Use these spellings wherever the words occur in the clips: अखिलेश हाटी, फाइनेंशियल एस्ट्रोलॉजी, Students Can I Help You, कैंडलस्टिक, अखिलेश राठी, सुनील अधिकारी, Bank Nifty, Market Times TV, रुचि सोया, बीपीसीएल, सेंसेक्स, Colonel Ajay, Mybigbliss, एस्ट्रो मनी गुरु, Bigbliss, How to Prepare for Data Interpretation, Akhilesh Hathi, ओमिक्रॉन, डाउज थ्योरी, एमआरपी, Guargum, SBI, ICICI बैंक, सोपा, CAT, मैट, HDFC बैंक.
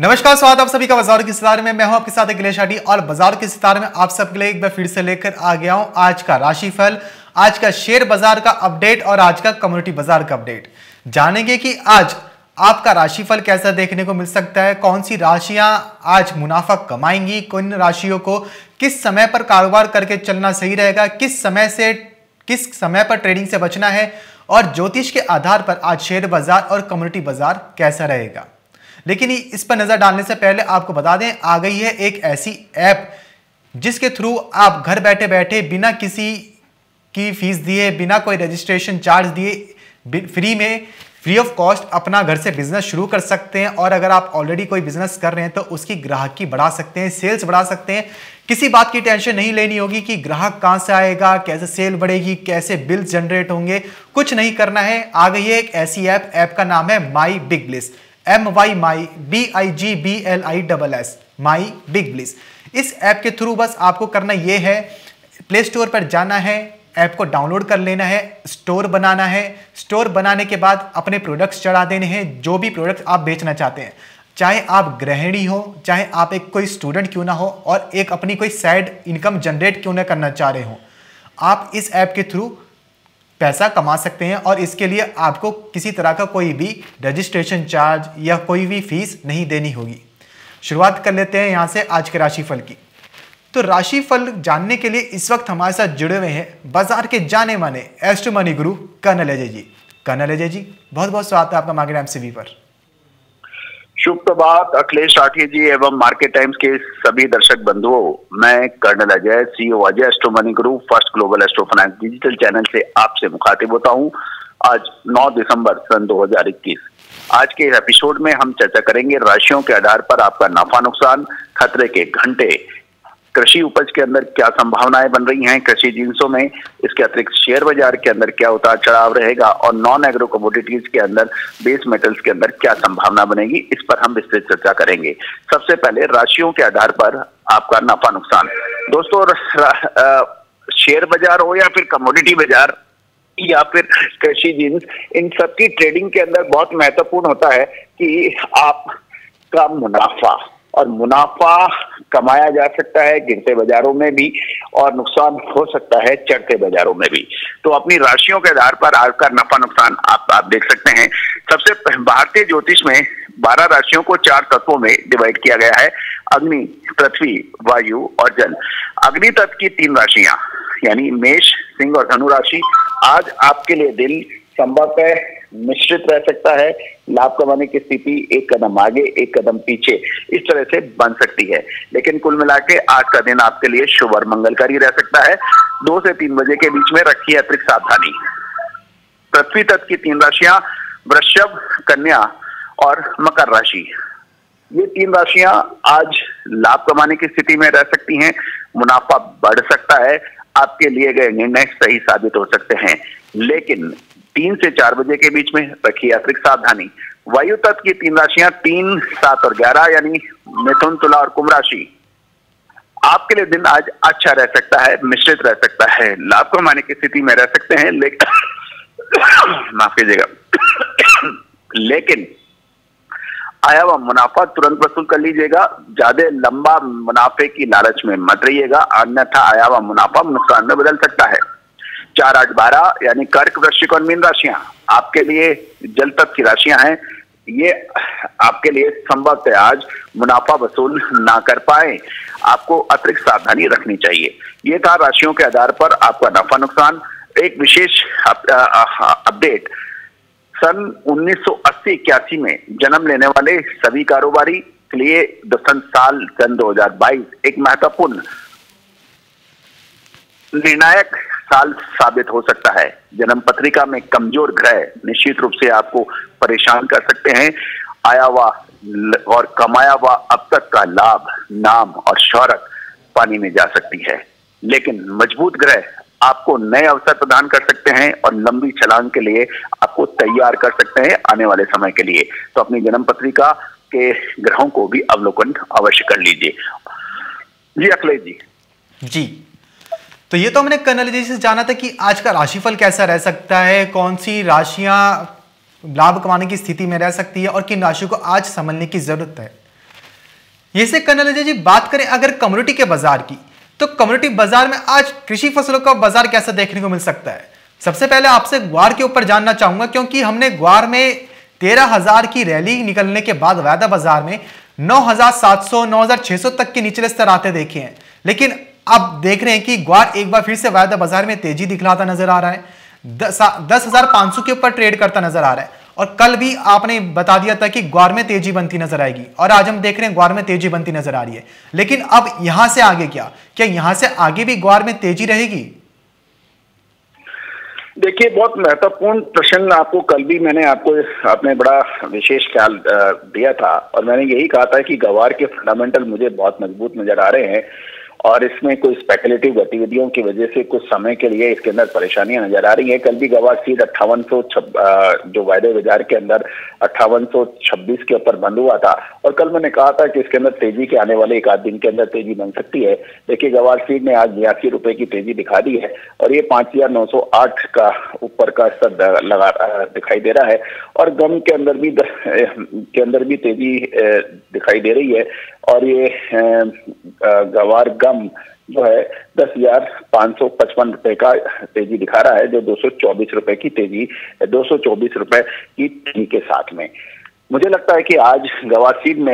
नमस्कार, स्वागत आप सभी का बाजार के सितारे में। मैं हूं आपके साथ अखिलेश हाटी और बाजार के सितारे में आप सबके लिए एक बार फिर से लेकर आ गया हूं आज का राशिफल, आज का शेयर बाजार का अपडेट और आज का कम्युनिटी बाजार का अपडेट। जानेंगे कि आज आपका राशिफल कैसा देखने को मिल सकता है, कौन सी राशियां आज मुनाफा कमाएंगी, कौन राशियों को किस समय पर कारोबार करके चलना सही रहेगा, किस समय पर ट्रेडिंग से बचना है और ज्योतिष के आधार पर आज शेयर बाजार और कम्युनिटी बाजार कैसा रहेगा। लेकिन इस पर नज़र डालने से पहले आपको बता दें, आ गई है एक ऐसी ऐप जिसके थ्रू आप घर बैठे बैठे बिना किसी की फीस दिए, बिना कोई रजिस्ट्रेशन चार्ज दिए, फ्री ऑफ कॉस्ट अपना घर से बिजनेस शुरू कर सकते हैं। और अगर आप ऑलरेडी कोई बिजनेस कर रहे हैं तो उसकी ग्राहकी बढ़ा सकते हैं, सेल्स बढ़ा सकते हैं। किसी बात की टेंशन नहीं लेनी होगी कि ग्राहक कहाँ से आएगा, कैसे सेल बढ़ेगी, कैसे बिल्स जनरेट होंगे, कुछ नहीं करना है। आ गई है एक ऐसी ऐप, ऐप का नाम है my big bliss, MY BIG BLISS, my big bliss. इस ऐप के थ्रू बस आपको करना ये है, प्ले स्टोर पर जाना है, ऐप को डाउनलोड कर लेना है, स्टोर बनाना है, स्टोर बनाने के बाद अपने प्रोडक्ट्स चढ़ा देने हैं, जो भी प्रोडक्ट्स आप बेचना चाहते हैं, चाहे आप गृहिणी हो, चाहे आप एक कोई स्टूडेंट क्यों ना हो और एक अपनी कोई साइड इनकम जनरेट क्यों ना करना चाह रहे हो, आप इस ऐप के थ्रू पैसा कमा सकते हैं। और इसके लिए आपको किसी तरह का कोई भी रजिस्ट्रेशन चार्ज या कोई भी फीस नहीं देनी होगी। शुरुआत कर लेते हैं यहाँ से आज के राशिफल की। तो राशिफल जानने के लिए इस वक्त हमारे साथ जुड़े हुए हैं बाजार के जाने माने एस्ट्रो मनी गुरु कर्नल अजय जी। कर्नल अजय जी, बहुत बहुत स्वागत है आपका मार्केट टाइम्स टीवी पर। शुभ प्रभात अखिलेश राठी जी एवं मार्केट टाइम्स के सभी दर्शक बंधुओं, मैं colonel Ajay, CEO Ajay एस्ट्रो मनी गुरु first global astro finance digital channel से आपसे मुखातिब होता हूँ। आज 9 दिसंबर सन 2021। आज के एपिसोड में हम चर्चा करेंगे राशियों के आधार पर आपका नफा नुकसान, खतरे के घंटे, कृषि उपज के अंदर क्या संभावनाएं बन रही हैं, कृषि जिंसों में, इसके अतिरिक्त शेयर बाजार के अंदर क्या उतार चढ़ाव रहेगा और नॉन एग्रो कमोडिटीज के अंदर बेस मेटल्स के अंदर क्या संभावना बनेगी, इस पर हम विस्तृत चर्चा करेंगे। सबसे पहले राशियों के आधार पर आपका नफा नुकसान। दोस्तों, शेयर बाजार हो या फिर कमोडिटी बाजार या फिर कृषि जिंस, इन सबकी ट्रेडिंग के अंदर बहुत महत्वपूर्ण होता है कि आपका मुनाफा, और मुनाफा कमाया जा सकता है गिरते बाजारों में भी और नुकसान हो सकता है चढ़ते बाजारों में भी। तो अपनी राशियों के आधार पर आपका नफा नुकसान आप देख सकते हैं। सबसे भारतीय ज्योतिष में 12 राशियों को 4 तत्वों में डिवाइड किया गया है, अग्नि, पृथ्वी, वायु और जल। अग्नि तत्व की 3 राशियां यानी मेष, सिंह और धनु राशि। आज आपके लिए दिन संभवतः मिश्रित रह सकता है, लाभ कमाने की स्थिति एक कदम आगे एक कदम पीछे इस तरह से बन सकती है, लेकिन कुल मिला के आज का दिन आपके लिए शुभ और मंगलकारी रह सकता है। 2 से 3 बजे के बीच में रखिए अतिरिक्त सावधानी। पृथ्वी तत्व की 3 राशियां वृषभ, कन्या और मकर राशि। ये 3 राशियां आज लाभ कमाने की स्थिति में रह सकती हैं, मुनाफा बढ़ सकता है, आपके लिए गए निर्णय सही साबित हो सकते हैं, लेकिन 3 से 4 बजे के बीच में रखिए अतिरिक्त सावधानी। वायु तत्व की 3 राशियां 3, 7 और 11 यानी मिथुन, तुला और कुंभ राशि। आपके लिए दिन आज अच्छा रह सकता है, मिश्रित रह सकता है, लाभ कमाने की स्थिति में रह सकते हैं, लेकिन माफ कीजिएगा, लेकिन आया हुआ मुनाफा तुरंत वसूल कर लीजिएगा, ज्यादा लंबा मुनाफे की लालच में मत रहिएगा, अन्यथा आया हुआ मुनाफा नुकसान में बदल सकता है। 4, 8, 12 यानी कर्क, वृश्चिक और मीन राशियां आपके लिए जल तत्व की राशियां हैं। ये आपके लिए संभवतः आज मुनाफा वसूल ना कर पाए, आपको अतिरिक्त सावधानी रखनी चाहिए। ये था राशियों के आधार पर आपका नफा नुकसान। एक विशेष अपडेट, सन 1980-81 में जन्म लेने वाले सभी कारोबारी के लिए सन 2022 एक महत्वपूर्ण निर्णायक साल साबित हो सकता है। जन्म पत्रिका में कमजोर ग्रह निश्चित रूप से आपको परेशान कर सकते हैं। आया हुआ और कमाया हुआ अब तक का लाभ, नाम और शौहरत पानी में जा सकती है, लेकिन मजबूत ग्रह आपको नए अवसर प्रदान कर सकते हैं और लंबी छलांग के लिए आपको तैयार कर सकते हैं आने वाले समय के लिए। तो अपनी जन्म पत्रिका के ग्रहों को भी अवलोकन अवश्य कर लीजिए। जी अखिलेश जी। जी, तो ये तो हमने कर्नल जी से जाना था कि आज का राशिफल कैसा रह सकता है, कौन सी राशियां लाभ कमाने की स्थिति में रह सकती है और किन राशियों को आज समझने की जरूरत है। यहीं से कर्नल अजय जी बात करें अगर कमोडिटी के बाजार की, तो कमोडिटी बाजार में आज कृषि फसलों का बाजार कैसा देखने को मिल सकता है। सबसे पहले आपसे ग्वार के ऊपर जानना चाहूंगा, क्योंकि हमने ग्वार में 13,000 की रैली निकलने के बाद वायदा बाजार में 9,700 9,600 तक के निचले स्तर आते देखे हैं, लेकिन अब देख रहे हैं कि ग्वार एक बार फिर से वायदा बाजार में तेजी दिखलाता नजर आ रहा है, 10,500 के ऊपर ट्रेड करता नजर आ रहा है। और कल भी आपने बता दिया था कि ग्वार में तेजी बनती नजर आएगी, और आज हम देख रहे हैं ग्वार में तेजी बनती नजर आ रही है। लेकिन अब यहां से आगे क्या यहां से आगे भी ग्वार में तेजी रहेगी? देखिए, बहुत महत्वपूर्ण प्रश्न आपको कल भी आपने बड़ा विशेष ख्याल दिया था, और मैंने यही कहा था कि ग्वार के फंडामेंटल मुझे बहुत मजबूत नजर आ रहे हैं, और इसमें कोई स्पेकुलेटिव गतिविधियों की वजह से कुछ समय के लिए इसके अंदर परेशानियां नजर आ रही है। कल भी ग्वार सीट 5800 जो वायदे बाजार के अंदर 5826 के ऊपर बंद हुआ था, और कल मैंने कहा था कि इसके अंदर तेजी के आने वाले एक आध दिन के अंदर तेजी बन सकती है। देखिए, ग्वार सीट ने आज 82 रुपए की तेजी दिखा दी है, और ये 5908 का ऊपर का स्तर लगा दिखाई दे रहा है, और गम के अंदर भी तेजी दिखाई दे रही है, और ये ग्वार गम जो है 10,555 रुपए का तेजी दिखा रहा है, जो 224 रुपए की तेजी 224 रुपए की तेजी के साथ में मुझे लगता है कि आज ग्वार में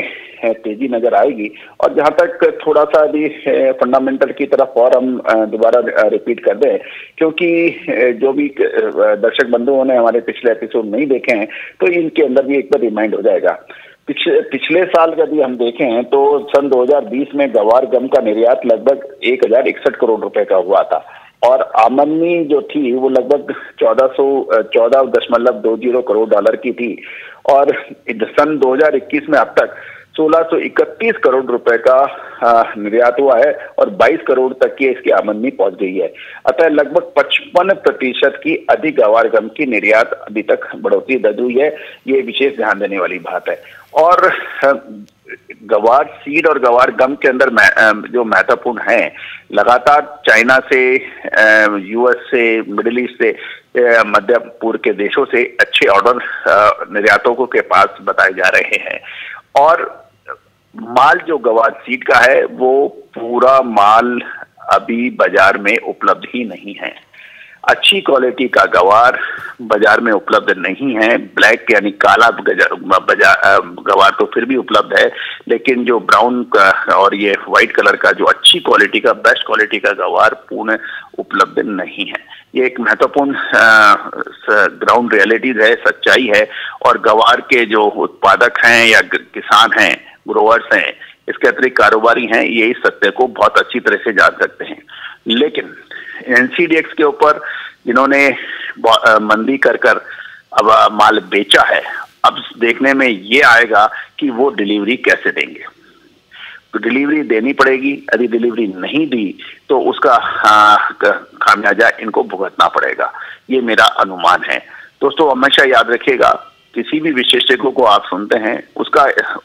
तेजी नजर आएगी। और जहां तक थोड़ा सा भी फंडामेंटल की तरफ और हम दोबारा रिपीट कर दें, क्योंकि जो भी दर्शक बंधुओं ने हमारे पिछले एपिसोड नहीं देखे हैं तो इनके अंदर भी एक बार रिमाइंड हो जाएगा। पिछले साल यदि हम देखें तो सन 2020 में ग्वार गम का निर्यात लगभग 1061 करोड़ रुपए का हुआ था, और आमदनी जो थी वो लगभग 14.20 करोड़ डॉलर की थी, और सन 2021 में अब तक 1631 करोड़ रुपए का निर्यात हुआ है, और 22 करोड़ तक की इसकी आमदनी पहुंच गई है। अतः लगभग 55% की अधिक ग्वार गम की निर्यात अभी तक बढ़ोतरी दर्ज हुई है। ये विशेष ध्यान देने वाली बात है। और ग्वार सीड और ग्वार गम के अंदर जो महत्वपूर्ण है, लगातार चाइना से, यूएस से, मिडिल ईस्ट से, मध्य पूर्व के देशों से अच्छे ऑर्डर निर्यातकों के पास बताए जा रहे हैं, और माल जो ग्वार सीड का है वो पूरा माल अभी बाजार में उपलब्ध ही नहीं है। अच्छी क्वालिटी का ग्वार बाजार में उपलब्ध नहीं है। ब्लैक यानी काला ग्वार तो फिर भी उपलब्ध है, लेकिन जो ब्राउन का और ये व्हाइट कलर का जो अच्छी क्वालिटी का बेस्ट क्वालिटी का ग्वार पूर्ण उपलब्ध नहीं है। ये एक महत्वपूर्ण ग्राउंड रियलिटी है, सच्चाई है। और ग्वार के जो उत्पादक हैं या किसान हैं, ग्रोवर्स हैं, इसके अतिरिक्त कारोबारी हैं, ये इस सत्य को बहुत अच्छी तरह से जान सकते हैं। लेकिन एनसीडीएक्स के ऊपर जिन्होंने मंदी कर अब माल बेचा है, अब देखने में ये आएगा कि वो डिलीवरी कैसे देंगे। तो डिलीवरी देनी पड़ेगी, यदि डिलीवरी नहीं दी तो उसका खामियाजा इनको भुगतना पड़ेगा, ये मेरा अनुमान है। दोस्तों, हमेशा याद रखिएगा, किसी भी विशेषज्ञ को आप सुनते हैं उसका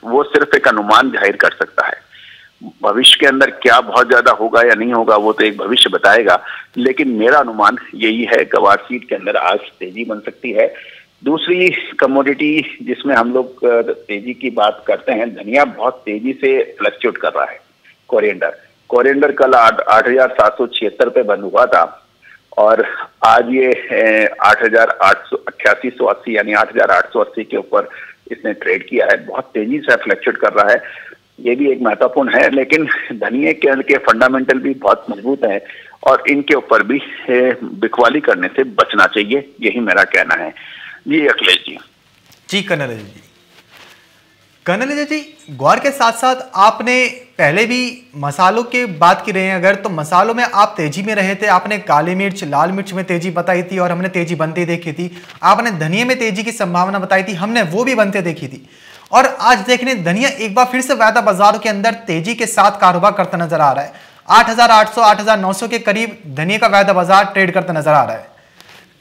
वो सिर्फ एक अनुमान जाहिर कर सकता है। भविष्य के अंदर क्या बहुत ज्यादा होगा या नहीं होगा वो तो एक भविष्य बताएगा, लेकिन मेरा अनुमान यही है ग्वार सीड के अंदर आज तेजी बन सकती है। दूसरी कमोडिटी जिसमें हम लोग तेजी की बात करते हैं, धनिया बहुत तेजी से फ्लक्चुएट कर रहा है। कोरिएंडर कल 8,776 पे बंद हुआ था, और आज ये 8,880 यानी 8,880 के ऊपर इसने ट्रेड किया है। बहुत तेजी से फ्लक्चुएट कर रहा है, ये भी एक महत्वपूर्ण है। लेकिन धनिये के फंडामेंटल भी बहुत मजबूत हैं, और इनके ऊपर भी बिकवाली करने से बचना चाहिए, यही मेरा कहना है। जी अखिलेश जी। जी कर्नल अजय जी, ग्वार के साथ साथ आपने पहले भी मसालों के बात की रहे हैं अगर, तो मसालों में आप तेजी में रहे थे। आपने काली मिर्च, लाल मिर्च में तेजी बताई थी, और हमने तेजी बनते देखी थी। आपने धनिये में तेजी की संभावना बताई थी, हमने वो भी बनते देखी थी। और आज देखने धनिया एक बार फिर से वायदा बाजार के अंदर तेजी के साथ कारोबार करता नजर आ रहा है। 8,800 8,900 के करीब धनिया का वायदा बाजार ट्रेड करता नजर आ रहा है।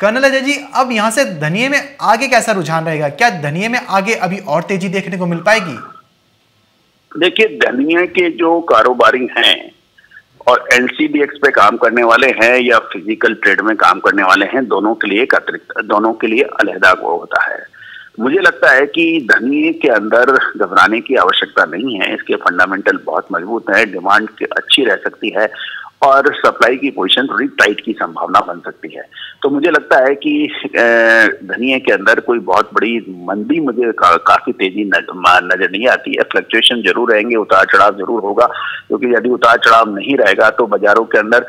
कर्नल अजय जी, अब यहां से धनिये में आगे कैसा रुझान रहेगा? क्या धनिये में आगे अभी और तेजी देखने को मिल पाएगी? देखिए, धनिया के जो कारोबारी हैं और एनसीडीएक्स पे काम करने वाले हैं या फिजिकल ट्रेड में काम करने वाले हैं, दोनों के लिए अलहदा होता है। मुझे लगता है कि धनी के अंदर घबराने की आवश्यकता नहीं है। इसके फंडामेंटल बहुत मजबूत है, डिमांड अच्छी रह सकती है और सप्लाई की पोजीशन थोड़ी टाइट की संभावना बन सकती है। तो मुझे लगता है कि धनिये के अंदर कोई बहुत बड़ी मंदी मुझे काफी तेजी नजर नहीं आती है। फ्लक्चुएशन जरूर रहेंगे, उतार चढ़ाव जरूर होगा, क्योंकि यदि उतार चढ़ाव नहीं रहेगा तो बाजारों के अंदर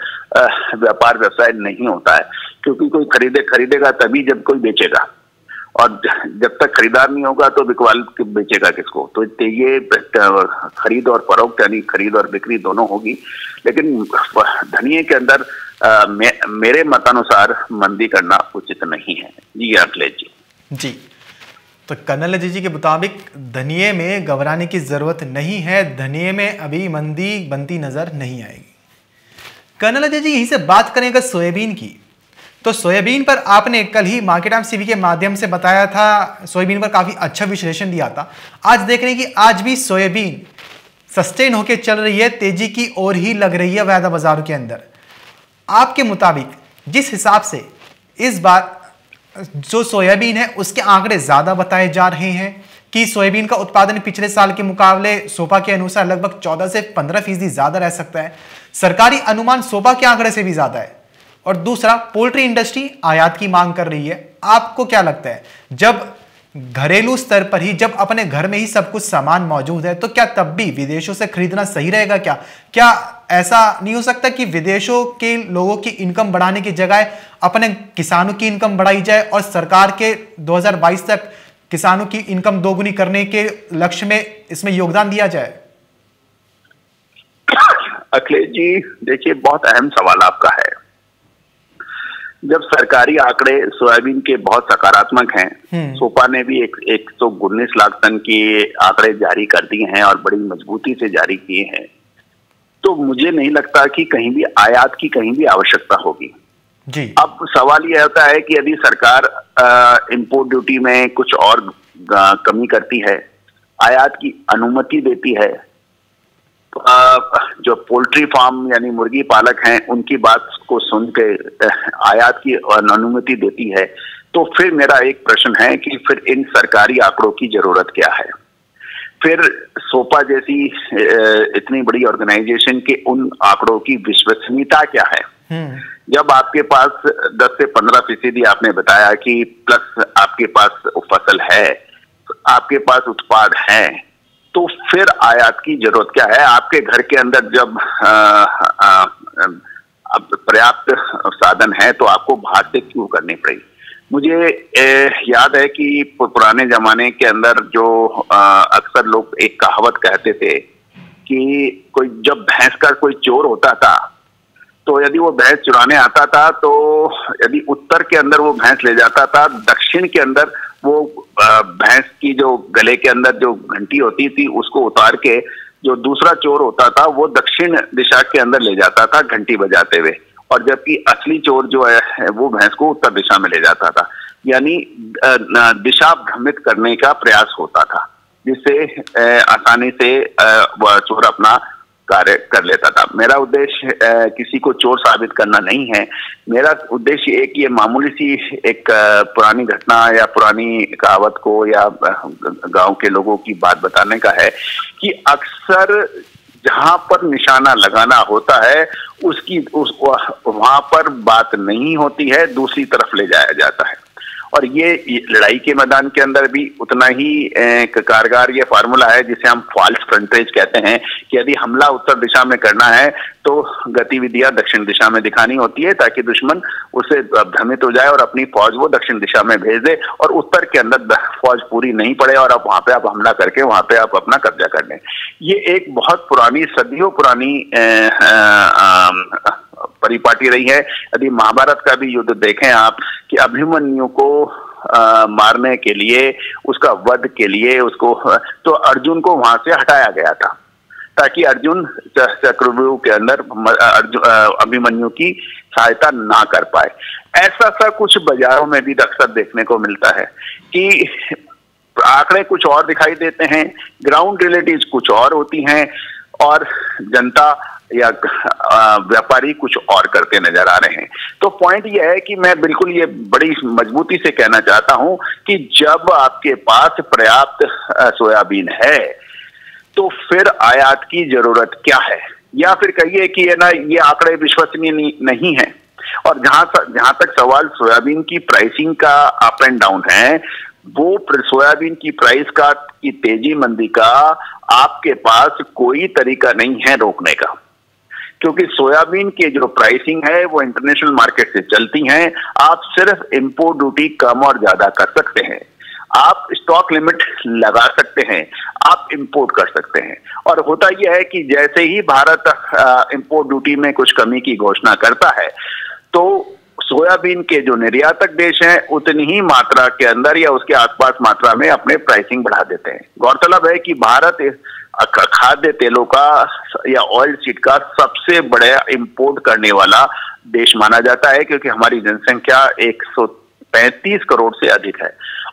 व्यापार व्यवसाय नहीं होता है, क्योंकि कोई खरीदेगा तभी जब कोई बेचेगा, और जब तक खरीदार नहीं होगा तो बिकवाल बेचेगा किसको। तो ये खरीद और फरोख्त यानी खरीद और बिक्री दोनों होगी, लेकिन धनिये के अंदर मेरे मतानुसार मंदी करना उचित नहीं है। जी अखिलेश जी। जी तो कन्नल जी के मुताबिक धनिये में घबराने की जरूरत नहीं है, धनिये में अभी मंदी बनती नजर नहीं आएगी। कन्नल जी यहीं से बात करेंगे सोयाबीन की, तो सोयाबीन पर आपने कल ही मार्केट टाइम्स टीवी के माध्यम से बताया था, सोयाबीन पर काफ़ी अच्छा विश्लेषण दिया था। आज देख रहे हैं कि आज भी सोयाबीन सस्टेन होकर चल रही है, तेजी की ओर ही लग रही है वायदा बाजारों के अंदर। आपके मुताबिक जिस हिसाब से इस बार जो सोयाबीन है उसके आंकड़े ज़्यादा बताए जा रहे हैं कि सोयाबीन का उत्पादन पिछले साल के मुकाबले सोपा के अनुसार लगभग 14 से 15% ज़्यादा रह सकता है, सरकारी अनुमान सोपा के आंकड़े से भी ज़्यादा है, और दूसरा पोल्ट्री इंडस्ट्री आयात की मांग कर रही है। आपको क्या लगता है, जब घरेलू स्तर पर ही, जब अपने घर में ही सब कुछ सामान मौजूद है, तो क्या तब भी विदेशों से खरीदना सही रहेगा? क्या ऐसा नहीं हो सकता कि विदेशों के लोगों की इनकम बढ़ाने की जगह अपने किसानों की इनकम बढ़ाई जाए और सरकार के 2022 तक किसानों की इनकम दोगुनी करने के लक्ष्य में इसमें योगदान दिया जाए? अखिलेश जी देखिए, बहुत अहम सवाल आपका है। जब सरकारी आंकड़े सोयाबीन के बहुत सकारात्मक हैं, सोपा ने भी 119 लाख टन के आंकड़े जारी कर दिए हैं और बड़ी मजबूती से जारी किए हैं, तो मुझे नहीं लगता कि कहीं भी आयात की कहीं भी आवश्यकता होगी जी। अब सवाल यह होता है कि यदि सरकार इंपोर्ट ड्यूटी में कुछ और कमी करती है, आयात की अनुमति देती है, जो पोल्ट्री फार्म यानी मुर्गी पालक हैं उनकी बात को सुन के आयात की अनुमति देती है, तो फिर मेरा एक प्रश्न है कि फिर इन सरकारी आंकड़ों की जरूरत क्या है? फिर सोपा जैसी इतनी बड़ी ऑर्गेनाइजेशन के उन आंकड़ों की विश्वसनीयता क्या है? जब आपके पास 10 से 15% आपने बताया कि प्लस आपके पास फसल है, आपके पास उत्पाद है, तो फिर आयात की जरूरत क्या है? आपके घर के अंदर जब पर्याप्त साधन है तो आपको बाहर से क्यों करनी पड़ी? मुझे याद है कि पुराने जमाने के अंदर जो अक्सर लोग एक कहावत कहते थे कि कोई जब भैंस का कोई चोर होता था तो यदि वो भैंस चुराने आता था तो यदि उत्तर के अंदर वो भैंस ले जाता था, दक्षिण के अंदर वो भैंस की जो गले के अंदर जो घंटी होती थी उसको उतार के जो दूसरा चोर होता था वो दक्षिण दिशा के अंदर ले जाता था घंटी बजाते हुए, और जबकि असली चोर जो है वो भैंस को उत्तर दिशा में ले जाता था, यानी दिशा भ्रमित करने का प्रयास होता था, जिससे आसानी से चोर अपना कार्य कर लेता था। मेरा उद्देश्य किसी को चोर साबित करना नहीं है, मेरा उद्देश्य एक ये मामूली सी एक पुरानी घटना या पुरानी कहावत को या गांव के लोगों की बात बताने का है कि अक्सर जहां पर निशाना लगाना होता है वहां पर बात नहीं होती है, दूसरी तरफ ले जाया जाता है, और ये लड़ाई के मैदान के अंदर भी उतना ही कारगर ये फार्मूला है जिसे हम फॉल्स फ्रंटेज कहते हैं कि यदि हमला उत्तर दिशा में करना है तो गतिविधियां दक्षिण दिशा में दिखानी होती है ताकि दुश्मन उसे भ्रमित हो जाए और अपनी फौज वो दक्षिण दिशा में भेज दे और उत्तर के अंदर फौज पूरी नहीं पड़े और आप वहां पे आप हमला करके वहां पे आप अपना कब्जा कर लें। ये एक बहुत पुरानी, सदियों पुरानी परिपाटी रही है। यदि महाभारत का भी युद्ध देखें आप कि अभिमन्यु को मारने के लिए, उसका वध के लिए उसको तो अर्जुन को वहां से हटाया गया था ताकि अर्जुन चक्रव्यूह के अंदर अभिमन्यु की सहायता ना कर पाए। ऐसा सा कुछ बाजारों में भी अक्सर देखने को मिलता है कि आंकड़े कुछ और दिखाई देते हैं, ग्राउंड रियलिटीज कुछ और होती हैं और जनता या व्यापारी कुछ और करते नजर आ रहे हैं। तो पॉइंट यह है कि मैं बिल्कुल ये बड़ी मजबूती से कहना चाहता हूं कि जब आपके पास पर्याप्त सोयाबीन है तो फिर आयात की जरूरत क्या है, या फिर कहिए कि ये ना ये आंकड़े विश्वसनीय नहीं है। और जहां तक सवाल सोयाबीन की प्राइसिंग का अप एंड डाउन है, वो सोयाबीन की प्राइस का की तेजी मंदी का आपके पास कोई तरीका नहीं है रोकने का, क्योंकि सोयाबीन के जो प्राइसिंग है वो इंटरनेशनल मार्केट से चलती हैं। आप सिर्फ इंपोर्ट ड्यूटी कम और ज्यादा कर सकते हैं, आप स्टॉक लिमिट लगा सकते हैं, आप इंपोर्ट कर सकते हैं। और होता यह है कि जैसे ही भारत इंपोर्ट ड्यूटी में कुछ कमी की घोषणा करता है तो सोयाबीन के जो निर्यातक देश हैं उतनी ही मात्रा के अंदर या उसके आसपास मात्रा में अपने प्राइसिंग बढ़ा देते हैं। गौरतलब है कि भारत खाद्य तेलों का या ऑयल सीड का सबसे बड़ा इंपोर्ट करने वाला देश माना जाता है, क्योंकि हमारी जनसंख्या 135 करोड़ से अधिक है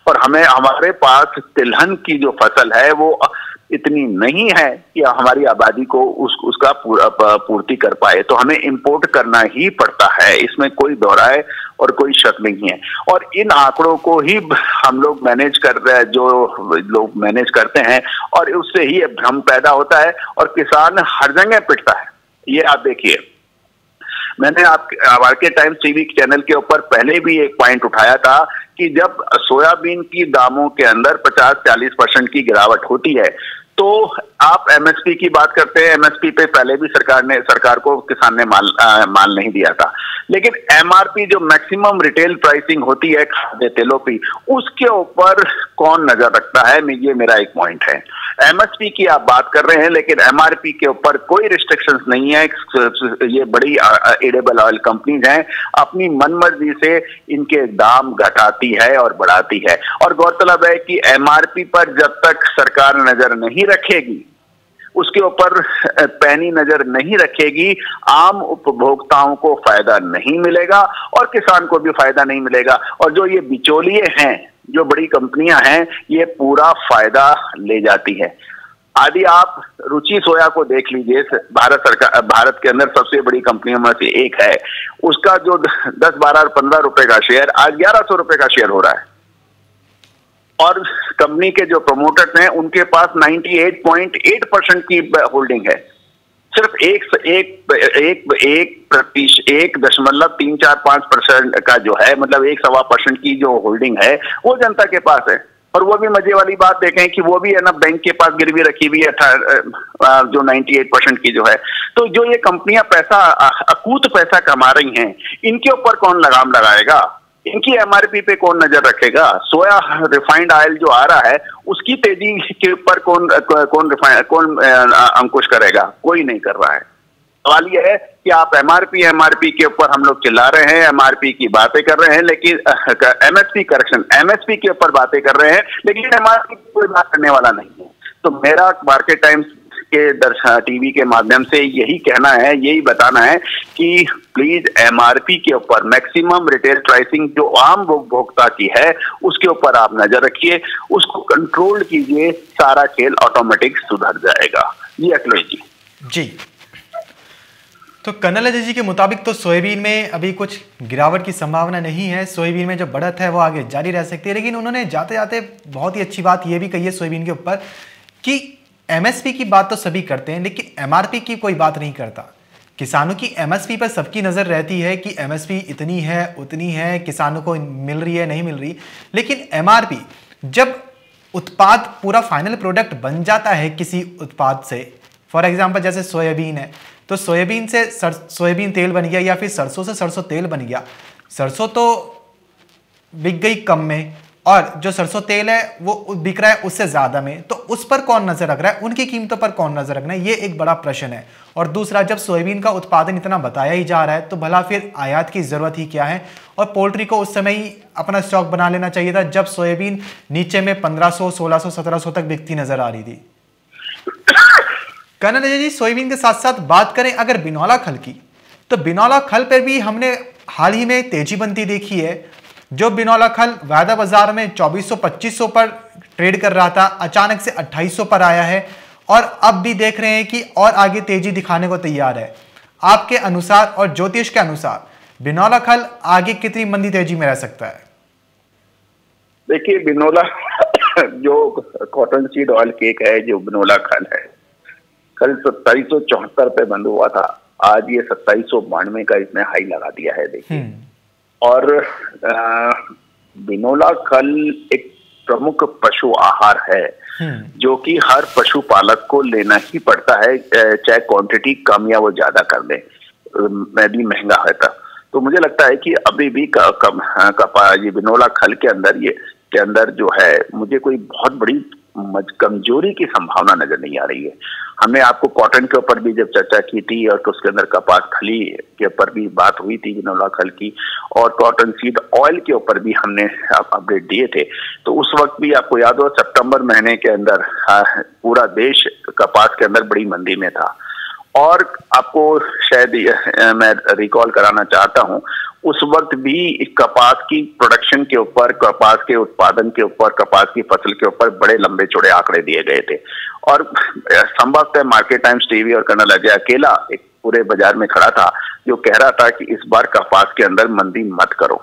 और हमारे पास तिलहन की जो फसल है वो इतनी नहीं है कि हमारी आबादी को उसका पूर्ति कर पाए। तो हमें इंपोर्ट करना ही पड़ता है, इसमें कोई दोहराए और कोई शक नहीं है। और इन आंकड़ों को ही हम लोग मैनेज कर रहे हैं, जो लोग मैनेज करते हैं, और उससे ही भ्रम पैदा होता है और किसान हर जगह पिटता है। ये आप देखिए, मैंने आप मार्केट टाइम्स टीवी चैनल के ऊपर पहले भी एक पॉइंट उठाया था कि जब सोयाबीन की दामों के अंदर 50-40% की गिरावट होती है तो आप एमएसपी की बात करते हैं। एमएसपी पे पहले भी सरकार को किसान ने माल नहीं दिया था, लेकिन एमआरपी जो मैक्सिमम रिटेल प्राइसिंग होती है खाद्य तेलों की, उसके ऊपर कौन नजर रखता है, ये मेरा एक पॉइंट है। एमएसपी की आप बात कर रहे हैं लेकिन एमआरपी के ऊपर कोई रिस्ट्रिक्शंस नहीं है। ये बड़ी एडेबल ऑयल कंपनीज हैं, अपनी मनमर्जी से इनके दाम घटाती है और बढ़ाती है। और गौरतलब है कि एमआरपी पर जब तक सरकार नजर नहीं रखेगी, उसके ऊपर पैनी नजर नहीं रखेगी, आम उपभोक्ताओं को फायदा नहीं मिलेगा और किसान को भी फायदा नहीं मिलेगा। और जो ये बिचौलिए हैं, जो बड़ी कंपनियां हैं, ये पूरा फायदा ले जाती है। आदि आप रुचि सोया को देख लीजिए, भारत के अंदर सबसे बड़ी कंपनियों में से एक है। उसका जो 10, 12 और 15 रुपए का शेयर आज 1100 रुपए का शेयर हो रहा है, और कंपनी के जो प्रमोटर्स हैं उनके पास 98.8% की होल्डिंग है। सिर्फ 1.345% का जो है, मतलब 1.25% की जो होल्डिंग है वो जनता के पास है। और वो भी मजे वाली बात देखें कि वो भी है ना, बैंक के पास गिरवी रखी हुई है जो 98% की जो है। तो जो ये कंपनियां पैसा, अकूत पैसा कमा रही हैं, इनके ऊपर कौन लगाम लगाएगा, इनकी एमआरपी पे कौन नजर रखेगा। सोया रिफाइंड ऑयल जो आ रहा है उसकी तेजी के ऊपर कौन अंकुश करेगा, कोई नहीं कर रहा है। सवाल यह है कि आप एमआरपी के ऊपर हम लोग चिल्ला रहे हैं, एमआरपी की बातें कर रहे हैं, लेकिन एमएसपी के ऊपर बातें कर रहे हैं, लेकिन एमआरपी कोई बात करने वाला नहीं है। तो मेरा मार्केट टाइम्स के टीवी के माध्यम से यही कहना है, यही बताना है कि प्लीज एमआरपी के ऊपर, मैक्सिमम रिटेल प्राइसिंग जो आम उपभोक्ता की है उसके ऊपर आप नजर रखिए, उसको कंट्रोल कीजिए, सारा खेल ऑटोमेटिक सुधर जाएगा। जी अखिलेश जी। जी, तो कर्नल अजय जी के मुताबिक तो सोयाबीन में अभी कुछ गिरावट की संभावना नहीं है, सोयाबीन में जो बढ़त है वो आगे जारी रह सकती है। लेकिन उन्होंने जाते जाते बहुत ही अच्छी बात यह भी कही है सोयाबीन के ऊपर कि एमएसपी की बात तो सभी करते हैं लेकिन एमआरपी की कोई बात नहीं करता। किसानों की एमएसपी पर सबकी नज़र रहती है कि एमएसपी इतनी है उतनी है, किसानों को मिल रही है नहीं मिल रही, लेकिन एमआरपी जब उत्पाद पूरा फाइनल प्रोडक्ट बन जाता है किसी उत्पाद से, फॉर एग्जांपल जैसे सोयाबीन है तो सोयाबीन से सोयाबीन तेल बन गया, या फिर सरसों से सरसों तेल बन गया। सरसों तो बिक गई कम में और जो सरसों तेल है वो बिक रहा है उससे ज़्यादा में, तो उस पर कौन नज़र रख रहा है, उनकी कीमतों पर कौन नज़र रखना है, ये एक बड़ा प्रश्न है। और दूसरा, जब सोयाबीन का उत्पादन इतना बताया ही जा रहा है तो भला फिर आयात की ज़रूरत ही क्या है। और पोल्ट्री को उस समय ही अपना स्टॉक बना लेना चाहिए था जब सोयाबीन नीचे में 1500, 1600, 1700 तक बिकती नज़र आ रही थी। कर्नल अजय जी, सोयाबीन के साथ साथ बात करें अगर बिनौला खल की, तो बिनौला खल पर भी हमने हाल ही में तेजी बनती देखी है। जो बिनौला खल वायदा बाजार में 2400-2500 पर ट्रेड कर रहा था, अचानक से 2800 पर आया है और अब भी देख रहे हैं कि और आगे तेजी दिखाने को तैयार है। आपके अनुसार और ज्योतिष के अनुसार बिनौला खल आगे कितनी मंदी तेजी में रह सकता है? देखिए, बिनौला जो कॉटन सीड ऑयल केक है, जो बिनौला खल है, कल 2774 पे बंद हुआ था, आज ये 2792 का इसने हाई लगा दिया है। देखिए, और बिनौला खल एक प्रमुख पशु आहार है जो कि हर पशुपालक को लेना ही पड़ता है, चाहे क्वांटिटी कम या वो ज्यादा कर ले, यदि महंगा है तब। तो मुझे लगता है कि अभी भी ये बिनौला खल के अंदर जो है, मुझे कोई बहुत बड़ी कमजोरी की संभावना नजर नहीं आ रही है। हमने आपको कॉटन के ऊपर भी जब चर्चा की थी और उसके अंदर कपास खली के ऊपर भी बात हुई थी बिनौला खल की, और कॉटन सीड ऑयल के ऊपर भी हमने अपडेट दिए थे, तो उस वक्त भी आपको याद हो सितंबर महीने के अंदर पूरा देश कपास के अंदर बड़ी मंदी में था। और आपको शायद मैं रिकॉल कराना चाहता हूं, उस वक्त भी कपास की प्रोडक्शन के ऊपर, कपास के उत्पादन के ऊपर, कपास की फसल के ऊपर बड़े लंबे चौड़े आंकड़े दिए गए थे। और संभवतः मार्केट टाइम्स टीवी और कर्नल अजय अकेला एक पूरे बाजार में खड़ा था जो कह रहा था कि इस बार कपास के अंदर मंदी मत करो,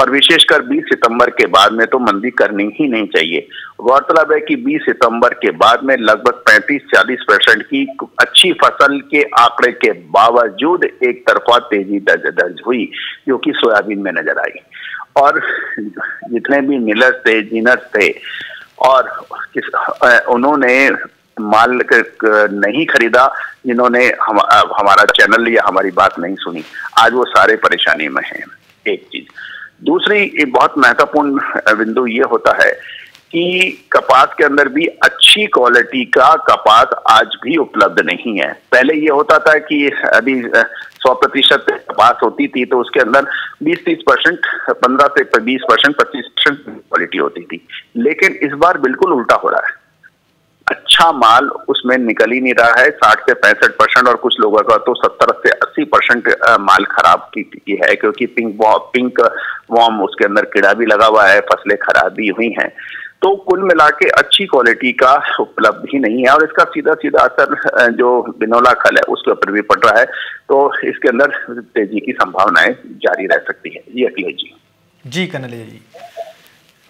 और विशेषकर 20 सितंबर के बाद में तो मंदी करनी ही नहीं चाहिए। गौरतलब है कि 20 सितंबर के बाद में लगभग 35-40% की अच्छी फसल के आंकड़े के बावजूद एक तरफा तेजी दर्ज हुई, जो कि सोयाबीन में नजर आई। और जितने भी मिलर्स थे, जिनर्स थे, और उन्होंने माल नहीं खरीदा, जिन्होंने हमारा चैनल या हमारी बात नहीं सुनी, आज वो सारे परेशानी में हैं। एक चीज। दूसरी एक बहुत महत्वपूर्ण बिंदु ये होता है कि कपास के अंदर भी अच्छी क्वालिटी का कपास आज भी उपलब्ध नहीं है। पहले ये होता था कि अभी 100% कपास होती थी तो उसके अंदर 20-30%, 15 से 20%, 25% क्वालिटी होती थी, लेकिन इस बार बिल्कुल उल्टा हो रहा है। अच्छा माल उसमें निकल ही नहीं रहा है, 60 से 65%, और कुछ लोगों का तो 70 से 80% माल खराब की है, क्योंकि पिंक वॉर्म उसके अंदर कीड़ा भी लगा हुआ है, फसलें खराब भी हुई हैं। तो कुल मिला के अच्छी क्वालिटी का उपलब्ध ही नहीं है, और इसका सीधा सीधा असर जो बिनौला खल है उसके ऊपर भी पड़ रहा है। तो इसके अंदर तेजी की संभावनाएं जारी रह सकती है। जी अखिलेश जी। जी कन्नलैया जी,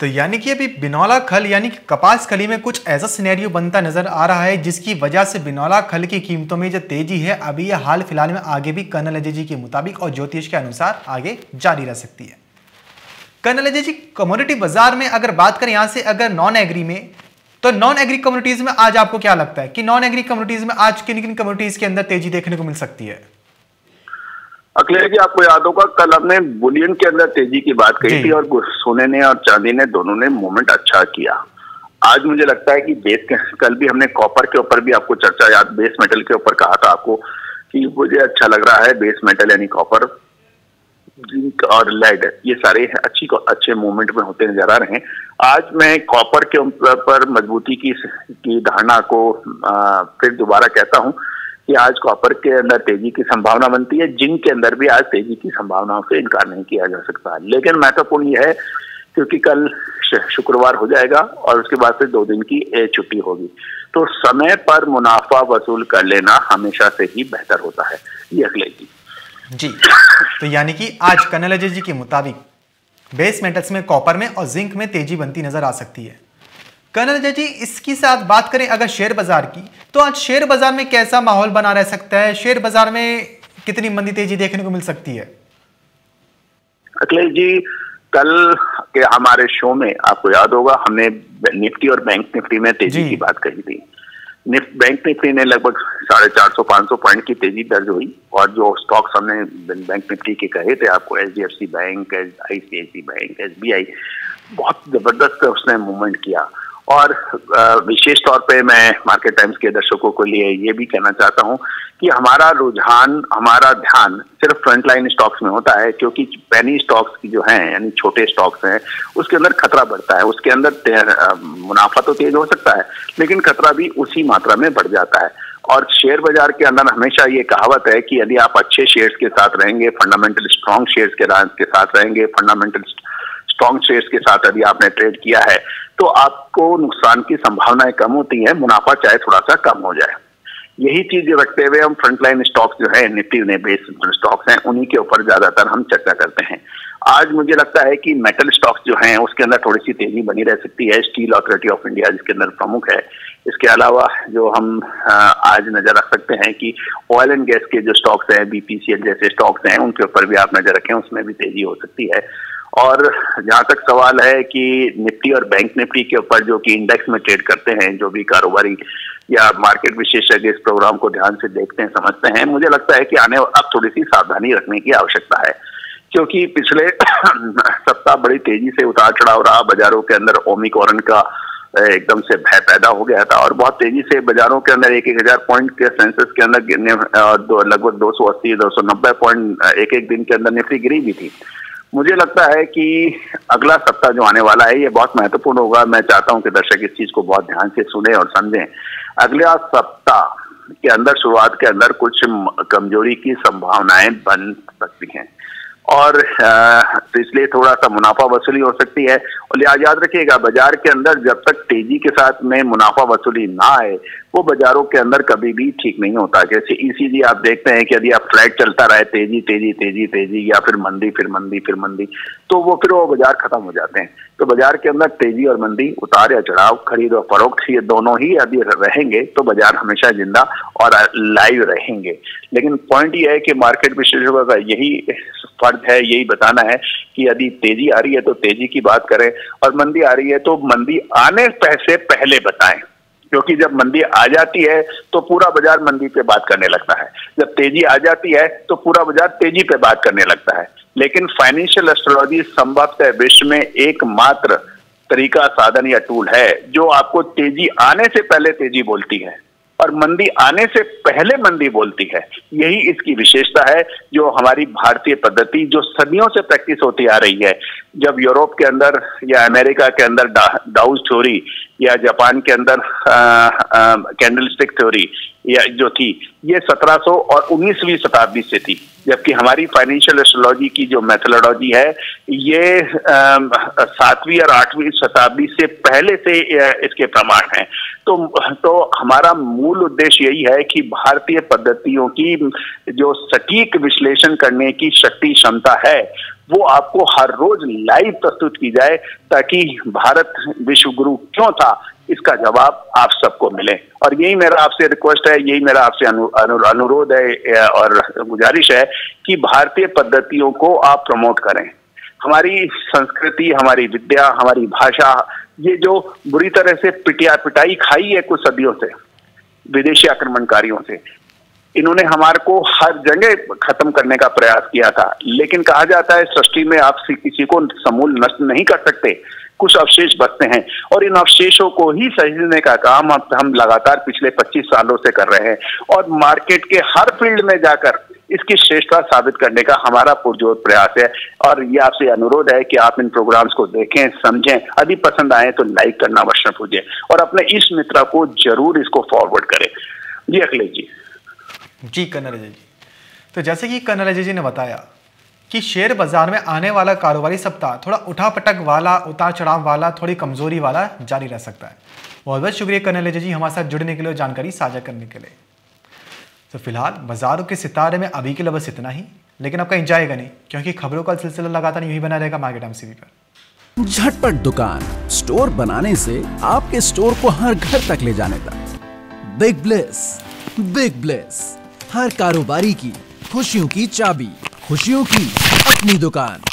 तो यानी कि अभी बिनौला खल यानी कि कपास खली में कुछ ऐसा सिनेरियो बनता नजर आ रहा है जिसकी वजह से बिनौला खल की कीमतों में जो तेजी है अभी ये हाल फिलहाल में आगे भी कर्नल अजय जी के मुताबिक और ज्योतिष के अनुसार आगे जारी रह सकती है। कर्नल अजय जी, कमोडिटी बाजार में अगर बात करें यहाँ से, अगर नॉन एग्री में, तो नॉन एग्री कम्युनिटीज में आज आपको क्या लगता है कि नॉन एग्री कम्युनिटीज में आज किन किन कम्युनिटीज के अंदर तेजी देखने को मिल सकती है? अखिलेश जी, आपको याद होगा कल हमने बुलियन के अंदर तेजी की बात कही थी, और सोने ने और चांदी ने दोनों ने मूवमेंट अच्छा किया। आज मुझे लगता है कि कल भी हमने कॉपर के ऊपर भी आपको चर्चा, याद, बेस मेटल के ऊपर कहा था आपको कि मुझे अच्छा लग रहा है बेस मेटल यानी कॉपर, जिंक और लेड, ये सारे अच्छे मूवमेंट में होते नजर आ रहे हैं। आज मैं कॉपर के ऊपर मजबूती की धारणा को फिर दोबारा कहता हूँ कि आज कॉपर के अंदर तेजी की संभावना बनती है। जिंक के अंदर भी आज तेजी की संभावनाओं से इनकार नहीं किया जा सकता, लेकिन महत्वपूर्ण यह है क्योंकि कल शुक्रवार हो जाएगा और उसके बाद से 2 दिन की छुट्टी होगी, तो समय पर मुनाफा वसूल कर लेना हमेशा से ही बेहतर होता है। ये अखिलेश जी। जी, तो यानी कि आज कर्नल अजय जी के मुताबिक बेस मेटल्स में, कॉपर में और जिंक में तेजी बनती नजर आ सकती है। कर्नल अजय जी, इसकी साथ बात करें अगर शेयर बाजार की, तो आज शेयर बाजार में कैसा माहौल बना रह सकता है? शेयर बाजार में कितनी मंदी तेजी देखने को मिल सकती है? अखिलेश जी, कल के हमारे शो में आपको याद होगा हमने निफ्टी और बैंक निफ्टी में तेजी की बात कही थी। बैंक निफ्टी ने लगभग 450-500 पॉइंट की तेजी दर्ज हुई, और जो स्टॉक्स हमने बैंक निफ्टी के कहे थे आपको, HDFC बैंक, ICICI बैंक, SBI, बहुत जबरदस्त उसने मूवमेंट किया। और विशेष तौर पे मैं मार्केट टाइम्स के दर्शकों के लिए ये भी कहना चाहता हूँ कि हमारा रुझान, हमारा ध्यान सिर्फ फ्रंटलाइन स्टॉक्स में होता है, क्योंकि पैनी स्टॉक्स की जो हैं यानी छोटे स्टॉक्स हैं उसके अंदर खतरा बढ़ता है। उसके अंदर मुनाफा तो तेज हो सकता है, लेकिन खतरा भी उसी मात्रा में बढ़ जाता है। और शेयर बाजार के अंदर हमेशा ये कहावत है कि यदि आप अच्छे शेयर्स के साथ रहेंगे, फंडामेंटल स्ट्रॉन्ग शेयर्स के साथ रहेंगे, फंडामेंटल स्ट्रॉन्ग शेयर्स के साथ यदि आपने ट्रेड किया है तो आपको नुकसान की संभावनाएं कम होती है, मुनाफा चाहे थोड़ा सा कम हो जाए। यही चीजें रखते हुए हम फ्रंटलाइन स्टॉक्स जो है निफ्टी बेस्ड स्टॉक्स हैं उन्हीं के ऊपर ज्यादातर हम चर्चा करते हैं। आज मुझे लगता है कि मेटल स्टॉक्स जो हैं उसके अंदर थोड़ी सी तेजी बनी रह सकती है। स्टील अथॉरिटी ऑफ इंडिया जिसके अंदर प्रमुख है, इसके अलावा जो हम आज नजर रख सकते हैं कि ऑयल एंड गैस के जो स्टॉक्स हैं, बीपीसीएल जैसे स्टॉक्स हैं उनके ऊपर भी आप नजर रखें, उसमें भी तेजी हो सकती है। और जहाँ तक सवाल है कि निफ्टी और बैंक निफ्टी के ऊपर जो कि इंडेक्स में ट्रेड करते हैं जो भी कारोबारी या मार्केट विशेषज्ञ इस प्रोग्राम को ध्यान से देखते हैं, समझते हैं, मुझे लगता है कि अब थोड़ी सी सावधानी रखने की आवश्यकता है, क्योंकि पिछले सप्ताह बड़ी तेजी से उतार चढ़ाव रहा। बाजारों के अंदर ओमिक्रॉन का एकदम से भय पैदा हो गया था और बहुत तेजी से बाजारों के अंदर 1,000 पॉइंट के सेंसेक्स के अंदर गिरने और लगभग 280-290 पॉइंट एक दिन के अंदर निफ्टी गिरी भी थी। मुझे लगता है कि अगला सप्ताह जो आने वाला है ये बहुत महत्वपूर्ण होगा। मैं चाहता हूं कि दर्शक इस चीज को बहुत ध्यान से सुने और समझें। अगला सप्ताह के अंदर शुरुआत के अंदर कुछ कमजोरी की संभावनाएं बन सकती हैं और इसलिए थोड़ा सा मुनाफा वसूली हो सकती है। और याद रखिएगा, बाजार के अंदर जब तक तेजी के साथ में मुनाफा वसूली ना आए वो बाजारों के अंदर कभी भी ठीक नहीं होता। जैसे ईसीजी आप देखते हैं कि यदि आप फ्लैट चलता रहे, तेजी तेजी तेजी तेजी या फिर मंदी फिर मंदी फिर मंदी, तो वो बाजार खत्म हो जाते हैं। तो बाजार के अंदर तेजी और मंदी, उतार या चढ़ाव, खरीद और फरोख्त, ये दोनों ही यदि रहेंगे तो बाजार हमेशा जिंदा और लाइव रहेंगे। लेकिन पॉइंट ये है कि मार्केट विशेषज्ञों का यही फर्ज है, यही बताना है कि यदि तेजी आ रही है तो तेजी की बात करें और मंदी आ रही है तो मंदी आने से पहले बताएं, क्योंकि जब मंदी आ जाती है तो पूरा बाजार मंदी पे बात करने लगता है, जब तेजी आ जाती है तो पूरा बाजार तेजी पे बात करने लगता है। लेकिन फाइनेंशियल एस्ट्रोलॉजी संभवतः विश्व में एकमात्र तरीका, साधन या टूल है जो आपको तेजी आने से पहले तेजी बोलती है और मंदी आने से पहले मंदी बोलती है। यही इसकी विशेषता है जो हमारी भारतीय पद्धति जो सदियों से प्रैक्टिस होती आ रही है। जब यूरोप के अंदर या अमेरिका के अंदर डाउज थ्योरी या जापान के अंदर कैंडलस्टिक थ्योरी या जो थी, ये 1700 और 19वीं शताब्दी से थी, जबकि हमारी फाइनेंशियल एस्ट्रोलॉजी की जो मेथोडोलॉजी है ये 7वीं और 8वीं शताब्दी से पहले से इसके प्रमाण हैं। तो हमारा मूल उद्देश्य यही है कि भारतीय पद्धतियों की जो सटीक विश्लेषण करने की शक्ति, क्षमता है, वो आपको हर रोज लाइव प्रस्तुत की जाए ताकि भारत विश्व गुरु क्यों था इसका जवाब आप सबको मिले। और यही मेरा आपसे रिक्वेस्ट है, यही मेरा आपसे अनुरोध है और गुजारिश है कि भारतीय पद्धतियों को आप प्रमोट करें। हमारी संस्कृति, हमारी विद्या, हमारी भाषा, ये जो बुरी तरह से पिटाई खाई है कुछ सदियों से विदेशी आक्रमणकारियों से, इन्होंने हमारे को हर जगह खत्म करने का प्रयास किया था। लेकिन कहा जाता है सृष्टि में आप किसी को समूल नष्ट नहीं कर सकते, कुछ अवशेष बचते हैं और इन अवशेषों को ही सहेजने का काम हम लगातार पिछले 25 सालों से कर रहे हैं और मार्केट के हर फील्ड में जाकर इसकी श्रेष्ठता साबित करने का हमारा पुरजोर प्रयास है। और ये आपसे अनुरोध है कि आप इन प्रोग्राम्स को देखें, समझें, यदि पसंद आए तो लाइक करना अवश्य न भूलें और अपने इस मित्र को जरूर इसको फॉरवर्ड करें। जी अखिलेश जी कन्नलजी जी, तो जैसे कि कन्नलजी जी ने बताया कि शेयर बाजार में आने वाला कारोबारी सप्ताह थोड़ा उठापटक वाला, उतार चढ़ाव वाला, थोड़ी कमजोरी वाला जारी रह सकता है। बहुत बहुत शुक्रिया कन्नलजी जी हमारे साथ जुड़ने के लिए और जानकारी साझा करने के लिए। तो फिलहाल बाजारों के सितारे में अभी के लिए बस इतना ही, लेकिन आपका इंजाएगा नहीं क्योंकि खबरों का सिलसिला लगातार यूं ही बना रहेगा मार्केट टाइम्स टीवी पर। झटपट दुकान स्टोर बनाने से आपके स्टोर को हर घर तक ले जाने का बिग ब्लिस। बिग ब्लिस हर कारोबारी की खुशियों की चाबी, खुशियों की अपनी दुकान।